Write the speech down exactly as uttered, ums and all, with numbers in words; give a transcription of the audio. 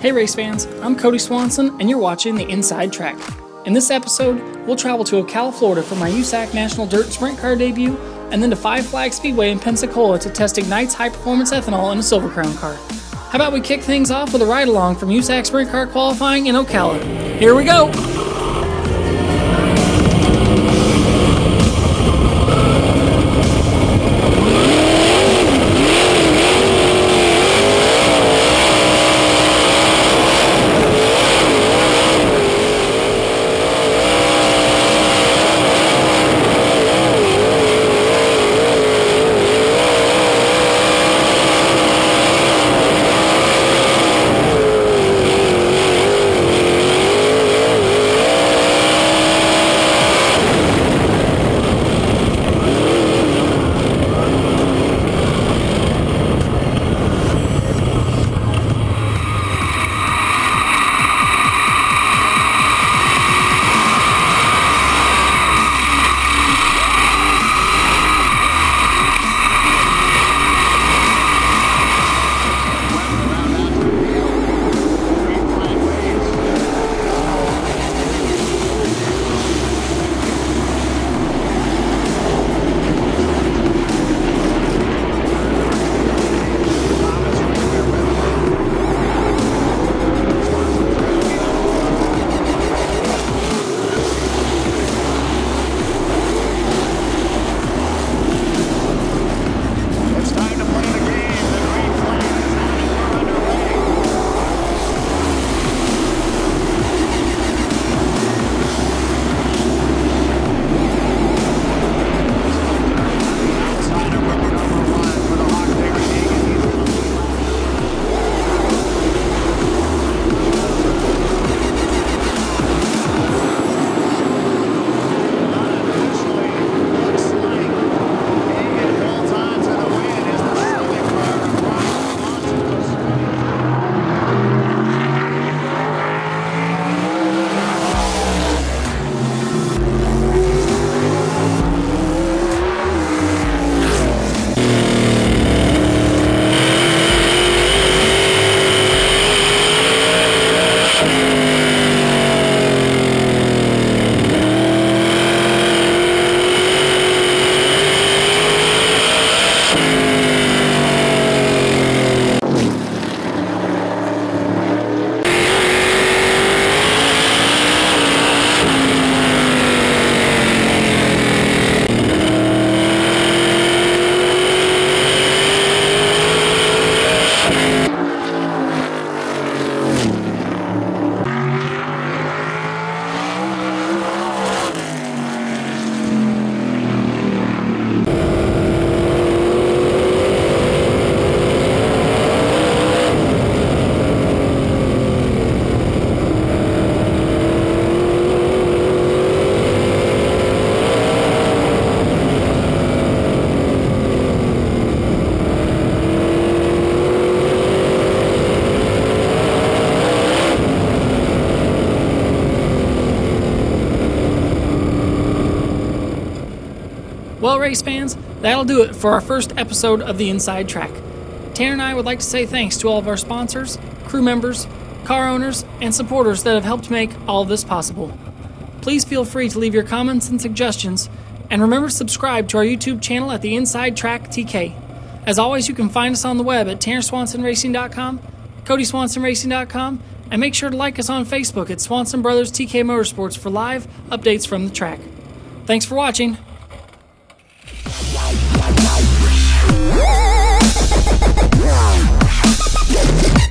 Hey race fans, I'm Cody Swanson and you're watching the Inside Track. In this episode, we'll travel to Ocala, Florida for my U S A C National Dirt Sprint Car debut and then to Five Flags Speedway in Pensacola to test Ignite's High Performance Ethanol in a Silver Crown car. How about we kick things off with a ride-along from U S A C Sprint Car qualifying in Ocala. Here we go! Well, race fans, that'll do it for our first episode of the Inside Track. Tanner and I would like to say thanks to all of our sponsors, crew members, car owners, and supporters that have helped make all of this possible. Please feel free to leave your comments and suggestions, and remember to subscribe to our YouTube channel at the Inside Track T K. As always, you can find us on the web at Tanner Swanson Racing dot com, Cody Swanson Racing dot com, and make sure to like us on Facebook at Swanson Brothers T K Motorsports for live updates from the track. Thanks for watching. Wow.